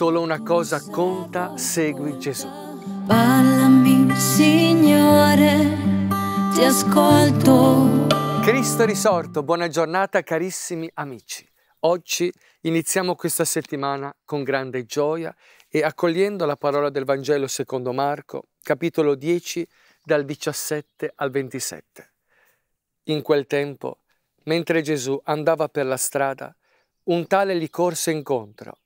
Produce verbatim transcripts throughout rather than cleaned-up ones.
solo una cosa conta, segui Gesù. Parlami, Signore, ti ascolto. Cristo risorto, buona giornata carissimi amici. Oggi iniziamo questa settimana con grande gioia e accogliendo la parola del Vangelo secondo Marco, capitolo dieci, dal diciassette al ventisette. In quel tempo, mentre Gesù andava per la strada, un tale gli corse incontro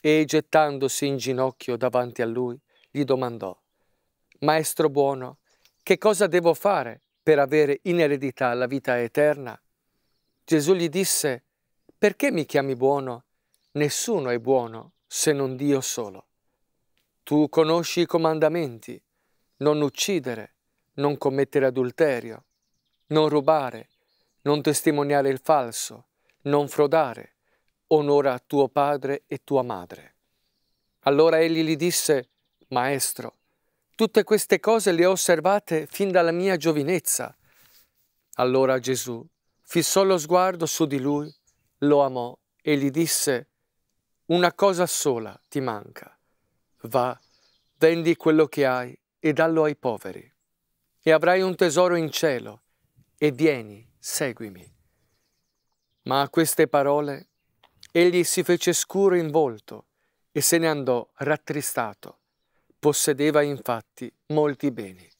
e, gettandosi in ginocchio davanti a lui, gli domandò: «Maestro buono, che cosa devo fare per avere in eredità la vita eterna?» Gesù gli disse: «Perché mi chiami buono? Nessuno è buono se non Dio solo. Tu conosci i comandamenti: non uccidere, non commettere adulterio, non rubare, non testimoniare il falso, non frodare, onora tuo padre e tua madre». Allora egli gli disse: «Maestro, tutte queste cose le ho osservate fin dalla mia giovinezza». Allora Gesù fissò lo sguardo su di lui, lo amò e gli disse: «Una cosa sola ti manca. Va, vendi quello che hai e dallo ai poveri, e avrai un tesoro in cielo, e vieni, seguimi». Ma a queste parole egli si fece scuro in volto e se ne andò rattristato. Possedeva infatti molti beni.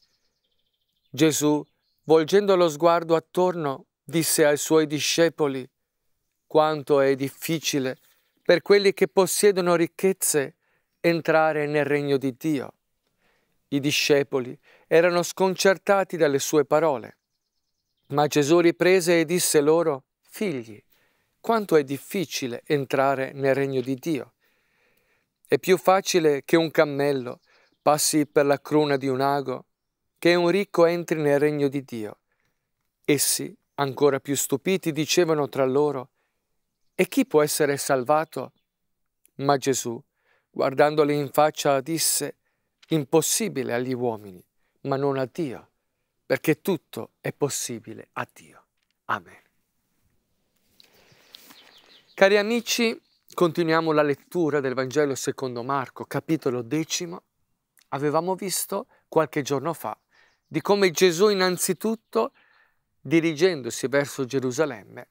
Gesù, volgendo lo sguardo attorno, disse ai suoi discepoli: «Quanto è difficile per quelli che possiedono ricchezze entrare nel regno di Dio». I discepoli erano sconcertati dalle sue parole, ma Gesù riprese e disse loro: «Figli, quanto è difficile entrare nel regno di Dio. È più facile che un cammello passi per la cruna di un ago che un ricco entri nel regno di Dio». Essi, ancora più stupiti, dicevano tra loro: «E chi può essere salvato?» Ma Gesù, guardandoli in faccia, disse: «Impossibile agli uomini, ma non a Dio, perché tutto è possibile a Dio». Amen. Cari amici, continuiamo la lettura del Vangelo secondo Marco, capitolo decimo. Avevamo visto qualche giorno fa di come Gesù innanzitutto, dirigendosi verso Gerusalemme,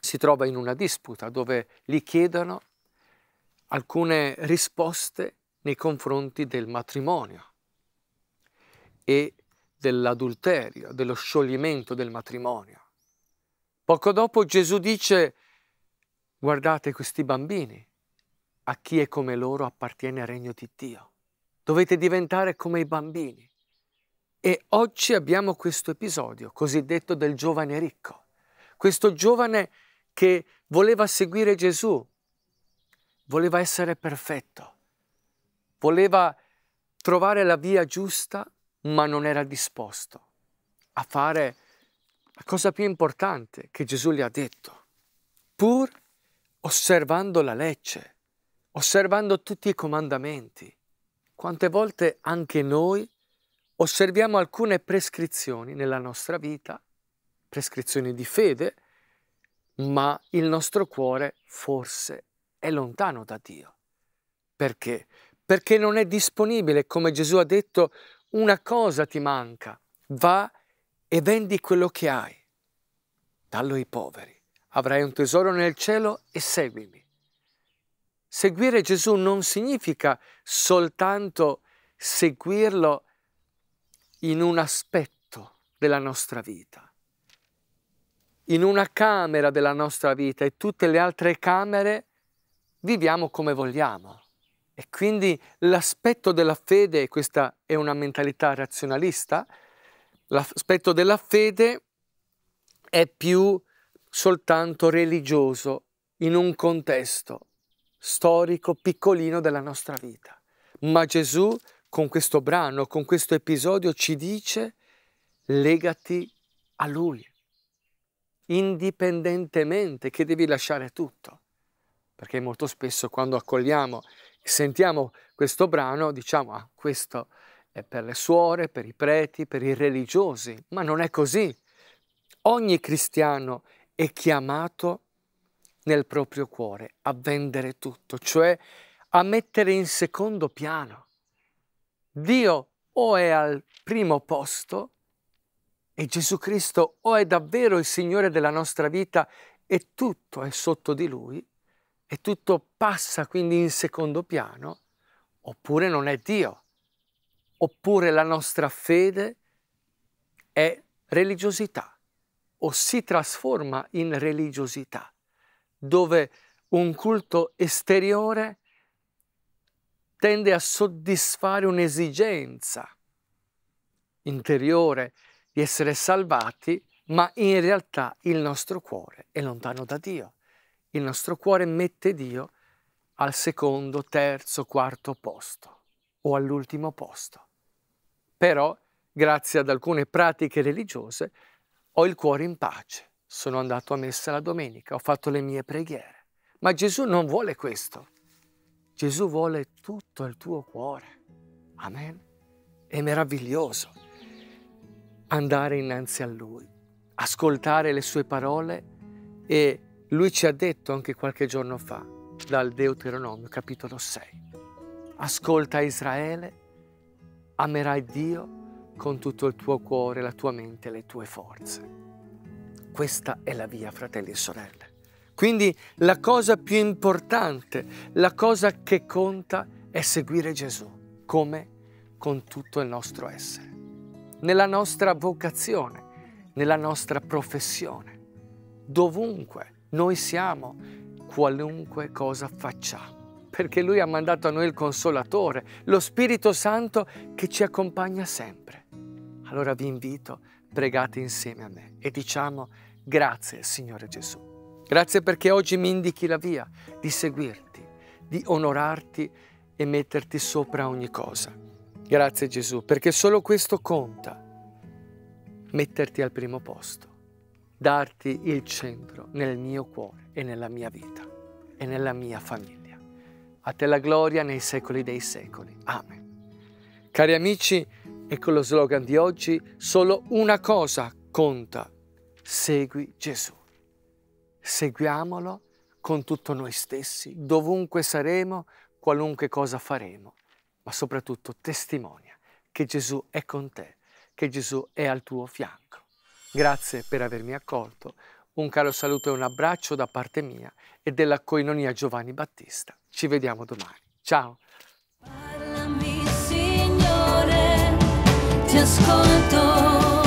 si trova in una disputa dove gli chiedono alcune risposte nei confronti del matrimonio e dell'adulterio, dello scioglimento del matrimonio. Poco dopo Gesù dice: «Guardate questi bambini, a chi è come loro appartiene il regno di Dio. Dovete diventare come i bambini». E oggi abbiamo questo episodio cosiddetto del giovane ricco, questo giovane che voleva seguire Gesù, voleva essere perfetto, voleva trovare la via giusta, ma non era disposto a fare la cosa più importante che Gesù gli ha detto, pur osservando la legge, osservando tutti i comandamenti. Quante volte anche noi osserviamo alcune prescrizioni nella nostra vita, prescrizioni di fede, ma il nostro cuore forse è lontano da Dio. Perché? Perché non è disponibile, come Gesù ha detto: «Una cosa ti manca, va e vendi quello che hai, dallo ai poveri, avrai un tesoro nel cielo e seguimi». Seguire Gesù non significa soltanto seguirlo in un aspetto della nostra vita, in una camera della nostra vita, e tutte le altre camere viviamo come vogliamo. E quindi l'aspetto della fede, e questa è una mentalità razionalista, l'aspetto della fede è più soltanto religioso in un contesto storico piccolino della nostra vita. Ma Gesù con questo brano, con questo episodio ci dice: legati a Lui, indipendentemente che devi lasciare tutto. Perché molto spesso quando accogliamo e sentiamo questo brano diciamo: ah, questo è per le suore, per i preti, per i religiosi. Ma non è così. Ogni cristiano è chiamato nel proprio cuore a vendere tutto, cioè a mettere in secondo piano. Dio o è al primo posto e Gesù Cristo o è davvero il Signore della nostra vita e tutto è sotto di Lui e tutto passa quindi in secondo piano, oppure non è Dio, oppure la nostra fede è religiosità o si trasforma in religiosità, dove un culto esteriore tende a soddisfare un'esigenza interiore di essere salvati, ma in realtà il nostro cuore è lontano da Dio. Il nostro cuore mette Dio al secondo, terzo, quarto posto o all'ultimo posto. Però, grazie ad alcune pratiche religiose, ho il cuore in pace. Sono andato a messa la domenica, ho fatto le mie preghiere. Ma Gesù non vuole questo. Gesù vuole tutto il tuo cuore. Amen. È meraviglioso andare innanzi a Lui, ascoltare le sue parole, e Lui ci ha detto anche qualche giorno fa, dal Deuteronomio capitolo sei, ascolta Israele, amerai Dio con tutto il tuo cuore, la tua mente e le tue forze. Questa è la via, fratelli e sorelle. Quindi la cosa più importante, la cosa che conta è seguire Gesù, come? Con tutto il nostro essere, nella nostra vocazione, nella nostra professione, dovunque noi siamo, qualunque cosa facciamo, perché Lui ha mandato a noi il Consolatore, lo Spirito Santo che ci accompagna sempre. Allora vi invito, pregate insieme a me e diciamo grazie Signore Gesù. Grazie perché oggi mi indichi la via di seguirti, di onorarti e metterti sopra ogni cosa. Grazie Gesù, perché solo questo conta, metterti al primo posto, darti il centro nel mio cuore e nella mia vita e nella mia famiglia. A te la gloria nei secoli dei secoli. Amen. Cari amici, ecco lo slogan di oggi, solo una cosa conta, segui Gesù. Seguiamolo con tutto noi stessi, dovunque saremo, qualunque cosa faremo, ma soprattutto testimonia che Gesù è con te, che Gesù è al tuo fianco. Grazie per avermi accolto, un caro saluto e un abbraccio da parte mia e della Koinonia Giovanni Battista. Ci vediamo domani. Ciao! Parlami, Signore, ti ascolto.